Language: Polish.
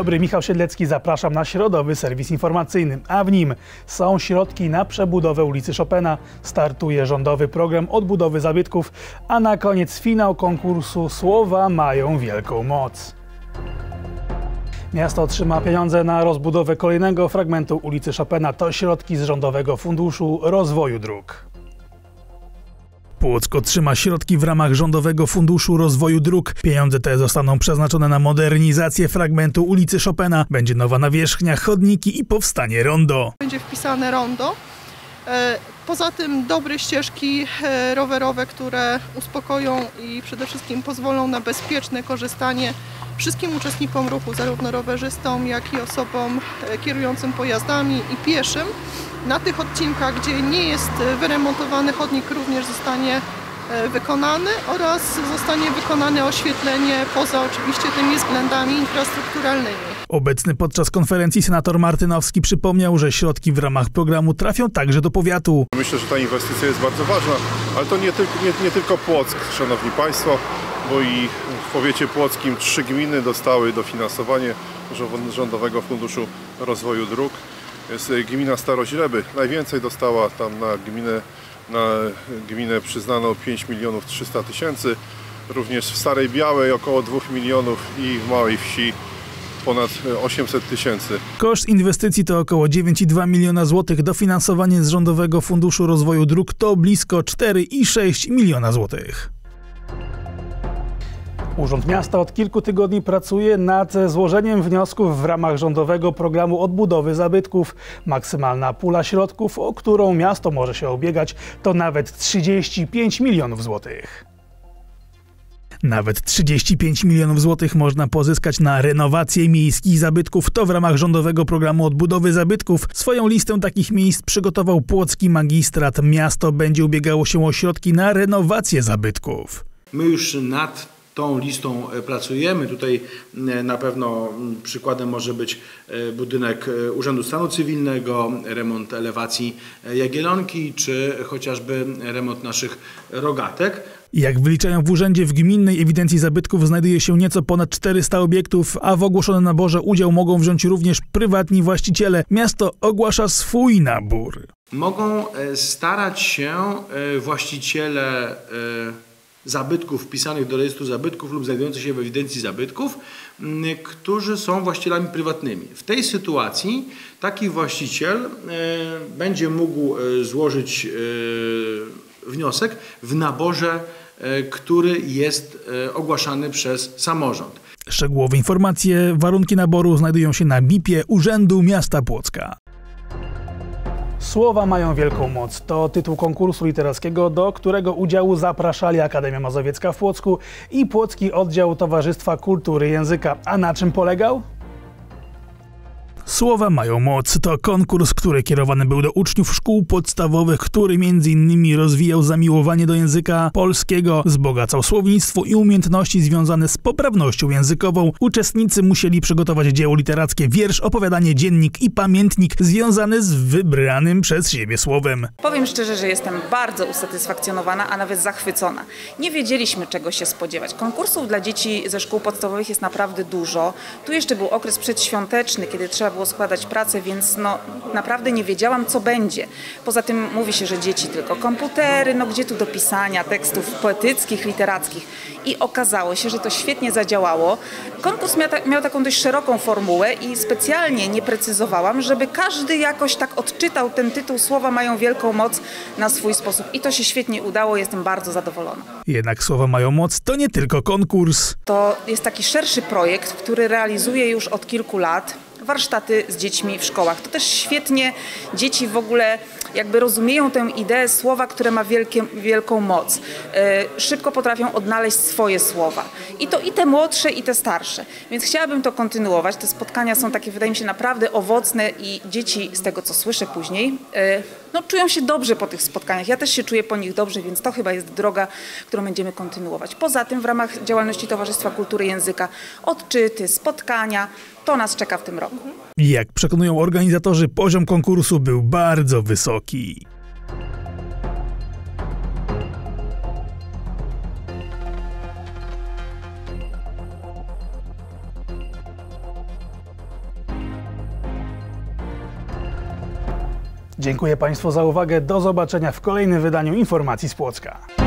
dobry, Michał Siedlecki, zapraszam na środowy serwis informacyjny, a w nim są środki na przebudowę ulicy Chopina, startuje Rządowy Program Odbudowy Zabytków, a na koniec finał konkursu Słowa mają wielką moc. Miasto otrzyma pieniądze na rozbudowę kolejnego fragmentu ulicy Chopina. To środki z Rządowego Funduszu Rozwoju Dróg. Płock otrzyma środki w ramach Rządowego Funduszu Rozwoju Dróg. Pieniądze te zostaną przeznaczone na modernizację fragmentu ulicy Chopina. Będzie nowa nawierzchnia, chodniki i powstanie rondo. Będzie wpisane rondo. Poza tym dobre ścieżki rowerowe, które uspokoją i przede wszystkim pozwolą na bezpieczne korzystanie wszystkim uczestnikom ruchu, zarówno rowerzystom, jak i osobom kierującym pojazdami i pieszym. Na tych odcinkach, gdzie nie jest wyremontowany chodnik, również zostanie wykonany oraz zostanie wykonane oświetlenie poza oczywiście tymi względami infrastrukturalnymi. Obecny podczas konferencji senator Martynowski przypomniał, że środki w ramach programu trafią także do powiatu. Myślę, że ta inwestycja jest bardzo ważna, ale to nie tylko Płock, szanowni państwo, bo i w powiecie płockim 3 gminy dostały dofinansowanie Rządowego Funduszu Rozwoju Dróg. Jest gmina Staroźleby, najwięcej dostała, tam na gminę przyznano 5 300 000, również w Starej Białej około 2 000 000 i w Małej Wsi ponad 800 000. Koszt inwestycji to około 9,2 mln złotych. Dofinansowanie z Rządowego Funduszu Rozwoju Dróg to blisko 4,6 mln złotych. Urząd Miasta od kilku tygodni pracuje nad złożeniem wniosków w ramach Rządowego Programu Odbudowy Zabytków. Maksymalna pula środków, o którą miasto może się ubiegać, to nawet 35 mln złotych. Nawet 35 milionów złotych można pozyskać na renowację miejskich zabytków. To w ramach Rządowego Programu Odbudowy Zabytków. Swoją listę takich miejsc przygotował Płocki Magistrat. Miasto będzie ubiegało się o środki na renowację zabytków. My już nad tą listą pracujemy. Tutaj na pewno przykładem może być budynek Urzędu Stanu Cywilnego, remont elewacji Jagielonki czy chociażby remont naszych rogatek. Jak wyliczają w urzędzie, w Gminnej Ewidencji Zabytków znajduje się nieco ponad 400 obiektów, a w ogłoszonym naborze udział mogą wziąć również prywatni właściciele. Miasto ogłasza swój nabór. Mogą starać się właściciele zabytków wpisanych do rejestru zabytków lub znajdujących się w ewidencji zabytków, którzy są właścicielami prywatnymi. W tej sytuacji taki właściciel będzie mógł złożyć wniosek w naborze, który jest ogłaszany przez samorząd. Szczegółowe informacje, warunki naboru znajdują się na BIP-ie Urzędu Miasta Płocka. Słowa mają wielką moc. To tytuł konkursu literackiego, do którego udziału zapraszali Akademia Mazowiecka w Płocku i Płocki Oddział Towarzystwa Kultury Języka. A na czym polegał? Słowa mają moc to konkurs, który kierowany był do uczniów szkół podstawowych, który m.in. rozwijał zamiłowanie do języka polskiego, wzbogacał słownictwo i umiejętności związane z poprawnością językową. Uczestnicy musieli przygotować dzieło literackie, wiersz, opowiadanie, dziennik i pamiętnik związany z wybranym przez siebie słowem. Powiem szczerze, że jestem bardzo usatysfakcjonowana, a nawet zachwycona. Nie wiedzieliśmy, czego się spodziewać. Konkursów dla dzieci ze szkół podstawowych jest naprawdę dużo. Tu jeszcze był okres przedświąteczny, kiedy trzeba było składać pracę, więc naprawdę nie wiedziałam, co będzie. Poza tym mówi się, że dzieci tylko komputery, gdzie tu do pisania tekstów poetyckich, literackich. I okazało się, że to świetnie zadziałało. Konkurs miał taką dość szeroką formułę i specjalnie nie precyzowałam, żeby każdy jakoś tak odczytał ten tytuł Słowa mają wielką moc na swój sposób. I to się świetnie udało, jestem bardzo zadowolona. Jednak Słowa mają moc to nie tylko konkurs. To jest taki szerszy projekt, który realizuję już od kilku lat. Warsztaty z dziećmi w szkołach. To też świetnie dzieci w ogóle jakby rozumieją tę ideę słowa, które ma wielką moc. Szybko potrafią odnaleźć swoje słowa. I te młodsze, i te starsze. Więc chciałabym to kontynuować. Te spotkania są takie, wydaje mi się, naprawdę owocne i dzieci, z tego co słyszę później, czują się dobrze po tych spotkaniach. Ja też się czuję po nich dobrze, więc to chyba jest droga, którą będziemy kontynuować. Poza tym w ramach działalności Towarzystwa Kultury Języka odczyty, spotkania, to nas czeka w tym roku. Jak przekonują organizatorzy, poziom konkursu był bardzo wysoki. Dziękuję Państwu za uwagę. Do zobaczenia w kolejnym wydaniu Informacji z Płocka.